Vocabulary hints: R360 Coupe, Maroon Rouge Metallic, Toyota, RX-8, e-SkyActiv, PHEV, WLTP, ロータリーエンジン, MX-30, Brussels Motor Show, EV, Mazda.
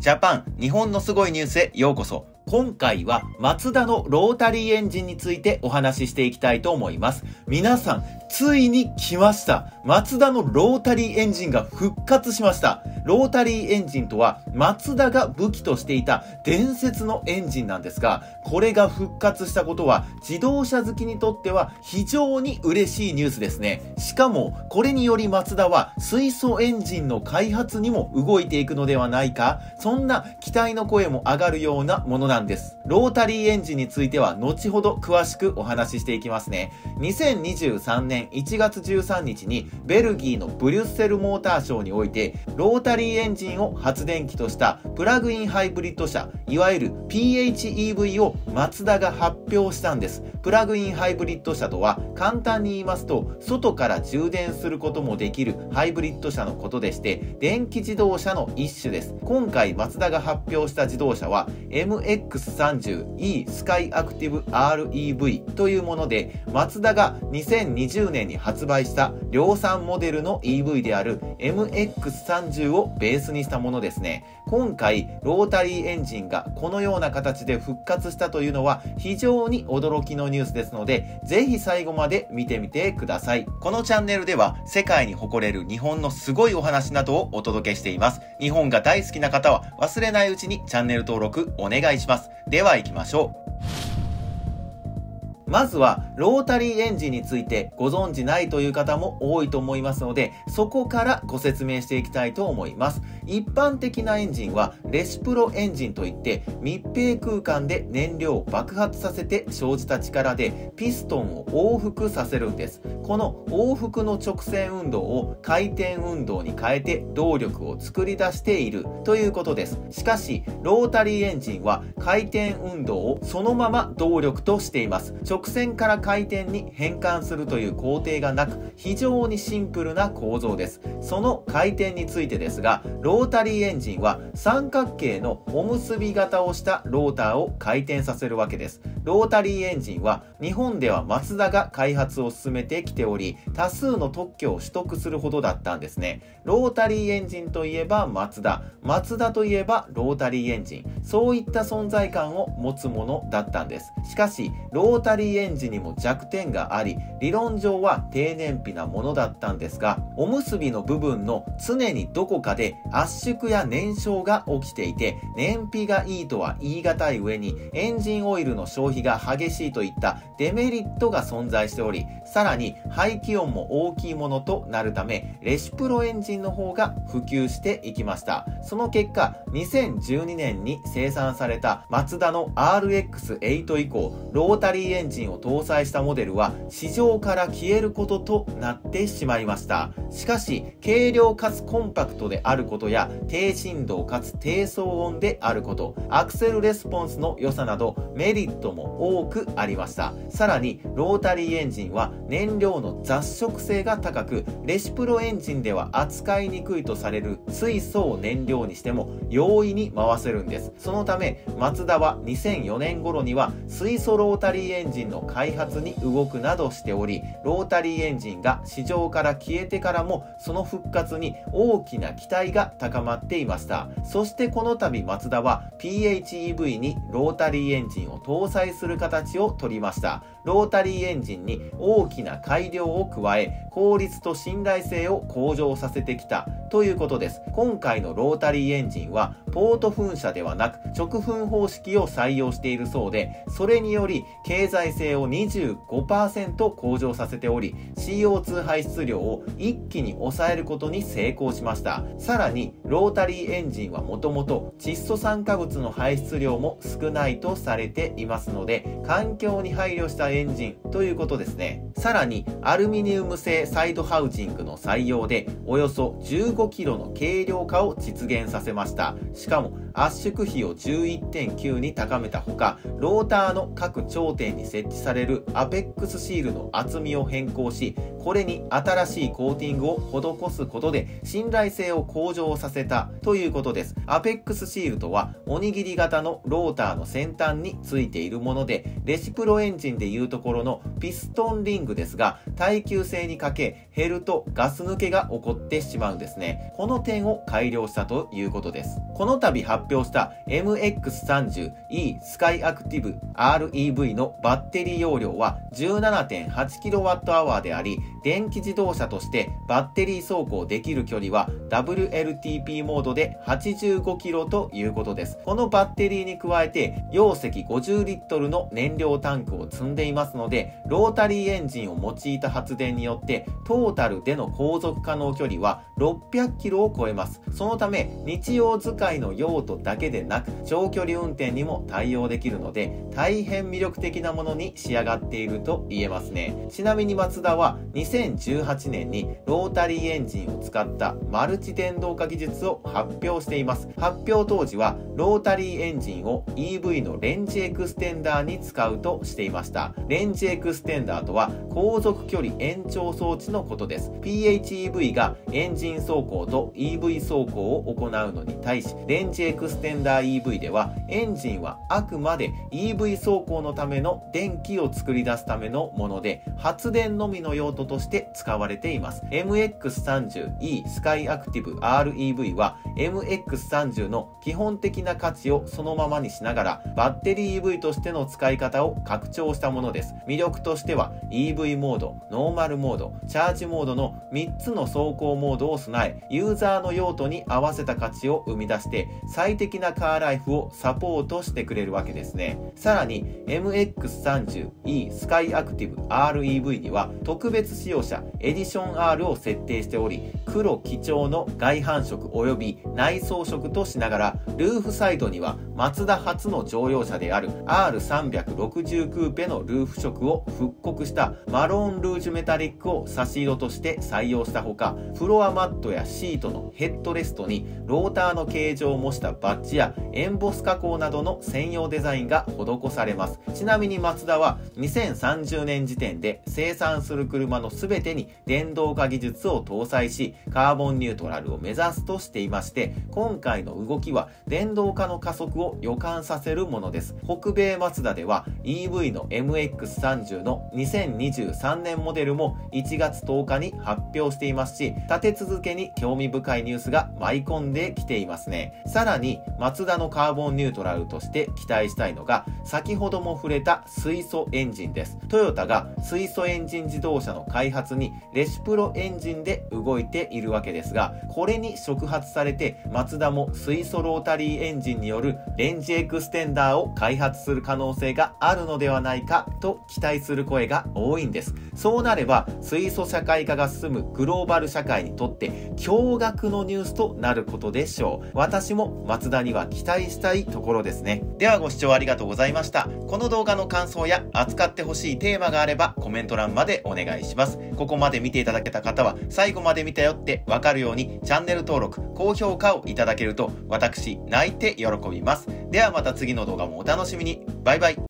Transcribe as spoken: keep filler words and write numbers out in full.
ジャパン日本のすごいニュースへようこそ。今回はマツダのロータリーエンジンについてお話ししていきたいと思います。皆さん、ついに来ました。マツダのロータリーエンジンが復活しました。ロータリーエンジンとは、マツダが武器としていた伝説のエンジンなんですが、これが復活したことは、自動車好きにとっては非常に嬉しいニュースですね。しかも、これによりマツダは水素エンジンの開発にも動いていくのではないか、そんな期待の声も上がるようなものなんです。ロータリーエンジンについては、後ほど詳しくお話ししていきますね。にせんにじゅうさんねんいちがつじゅうさんにちにベルギーのブリュッセルモーターショーにおいてロータリーエンジンを発電機としたプラグインハイブリッド車、いわゆる ピーエイチイーブイ をマツダが発表したんです。プラグインハイブリッド車とは簡単に言いますと、外から充電することもできるハイブリッド車のことでして、電気自動車の一種です。今回マツダが発表した自動車は エムエックスさんじゅう e-SkyActiv アールイーブイ というもので、マツダがにせんにじゅうねんに発売した量産モデルの イーブイ である エムエックスさんじゅう をベースにしたものですね。今回ロータリーエンジンがこのような形で復活したというのは非常に驚きのニュースですので、ぜひ最後まで見てみてください。このチャンネルでは世界に誇れる日本のすごいお話などをお届けしています。日本が大好きな方は忘れないうちにチャンネル登録お願いします。では行きましょう。まずはロータリーエンジンについてご存じないという方も多いと思いますので、そこからご説明していきたいと思います。一般的なエンジンはレシプロエンジンといって、密閉空間で燃料を爆発させて生じた力でピストンを往復させるんです。この往復の直線運動を回転運動に変えて動力を作り出しているということです。しかしロータリーエンジンは回転運動をそのまま動力としています。直線から回転に変換するという工程がなく、非常にシンプルな構造です。その回転についてですが、ロータリーエンジンは三角形のおむすび型をしたローターを回転させるわけです。ロータリーエンジンは日本ではマツダが開発を進めてきており、多数の特許を取得するほどだったんですね。ロータリーエンジンといえばマツダ、マツダといえばロータリーエンジン、そういった存在感を持つものだったんです。しかし、ロータリーエンジンにも弱点があり、理論上は低燃費なものだったんですが、おむすびの部分の常にどこかで圧縮や燃焼が起きていて、燃費がいいとは言い難い上にエンジンオイルの消費が激しいといったデメリットが存在しており、さらに排気音も大きいものとなるため、レシプロエンジンの方が普及していきました。その結果、にせんじゅうにねんに生産されたマツダの アールエックスエイト 以降、ロータリーエンジンを搭載したモデルは市場から消えることとなってしまいました。しかし、軽量かつコンパクトであることや、低振動かつ低騒音であること、アクセルレスポンスの良さなどメリットも多くありました。さらに、ロータリーエンジンは燃料の雑食性が高く、レシプロエンジンでは扱いにくいとされる水素を燃料にしても容易に回せるんです。そのため、マツダはにせんよねん頃には水素ロータリーエンジンの開発に動くなどしており、ロータリーエンジンが市場から消えてからもその復活に大きな期待が高まっていました。そしてこの度マツダは ピーエイチイーブイ にロータリーエンジンを搭載する形をとりました。ロータリーエンジンに大きな改良を加え、効率と信頼性を向上させてきたということです。今回のロータリーエンジンはポート噴射ではなく直噴方式を採用しているそうで、それにより経済性を にじゅうごパーセント 向上させており、 シーオーツー 排出量を一気に抑えることに成功しました。さらにロータリーエンジンはもともと窒素酸化物の排出量も少ないとされていますので、環境に配慮したエンジンということですね。さらにアルミニウム製サイドハウジングの採用でおよそ じゅうごキログラム の軽量化を実現させました。しかも圧縮比を じゅういってんきゅう に高めたほか、ローターの各頂点に設置されるアペックスシールの厚みを変更し、これに新しいコーティングを施すことで信頼性を向上させたということです。アペックスシールとはおにぎり型のローターの先端についているもので、レシプロエンジンでいうところのピストンリングですが、耐久性に欠け減るとガス抜けが起こってしまうんですね。この点を改良したということです。この度発表した エムエックスさんじゅう e-SkyActiv アールイーブイ のバッテリー容量は じゅうななてんはちキロワットアワー であり、電気自動車としてバッテリー走行できる距離は ダブリューエルティーピー モードではちじゅうごキロということです。このバッテリーに加えて容積ごじゅうリットルの燃料タンクを積んでいますので、ロータリーエンジンを用いた発電によってトータルでの航続可能距離はろっぴゃくキロを超えます。そのため日用使いの用途だけでなく長距離運転にも対応できるので、大変魅力的なものに仕上がっていると言えますね。ちなみにマツダはにせんじゅうはちねんにロータリーエンジンを使ったマルチ電動化技術を発表しています。発表当時はロータリーエンジンを イーブイ のレンジエクステンダーに使うとしていました。レンジエクステンダーとは航続距離延長装置のことです。 ピーエイチイーブイ がエンジン走行と イーブイ 走行を行うのに対し、レンジエクステンダー イーブイ ではエンジンはあくまで イーブイ 走行のための電気を作り出すためのもので、発電のみの用途として使われています。 エムエックスさんじゅう e-SkyActiv アールイーブイ は エムエックスさんじゅう の基本的な価値をそのままにしながらバッテリー イーブイ としての使い方を拡張したものです。魅力としては イーブイ モード、ノーマルモード、チャージモードのみっつの走行モードを備え、ユーザーの用途に合わせた価値を生み出して最適なカーライフをサポートしてくれるわけですね。さらに エムエックスさんじゅう e-SkyActiv アールイーブイ には特別使用者エディション R を設定しており、黒基調の外観色及び内装色としながら、ルーフサイドにはマツダ初の乗用車である アールさんびゃくろくじゅう クーペのルーフ色を復刻したマローンルージュメタリックを差し色として採用したほか、フロアマットやシートのヘッドレストにローターの形状を模したバッジやエンボス加工などの専用デザインが施されます。ちなみにマツダはにせんさんじゅうねん時点で生産する車の全てに電動化技術を搭載し、カーボンニュートラルを目指すとしていまして、今回の動きは電動化の加速を予感させるものです。北米マツダでは イーブイ の エムエックスさんじゅう のにせんにじゅうさんねんモデルもいちがつとおかに発表していますし、立て続けに興味深いニュースが舞い込んできていますね。さらにマツダのカーボンニュートラルとして期待したいのが、先ほども触れた水素エンジンです。トヨタが水素エンジン自動車の開発にレシプロエンジンで動いているわけですが、これに触発されてマツダも水素ロータリーエンジンによるレンジエクステンダーを開発する可能性があるのではないかと期待する声が多いんです。そうなれば水素社会化が進むグローバル社会にとって驚愕のニュースとなることでしょう。私もマツダには期待したいところですね。ではご視聴ありがとうございました。この動画の感想や扱ってほしいテーマがあればコメント欄までお願いします。ここまで見ていただけた方は最後まで見たよってわかるようにチャンネル登録、高評価をいただけると私泣いて喜びます。ではまた次の動画もお楽しみに。バイバイ。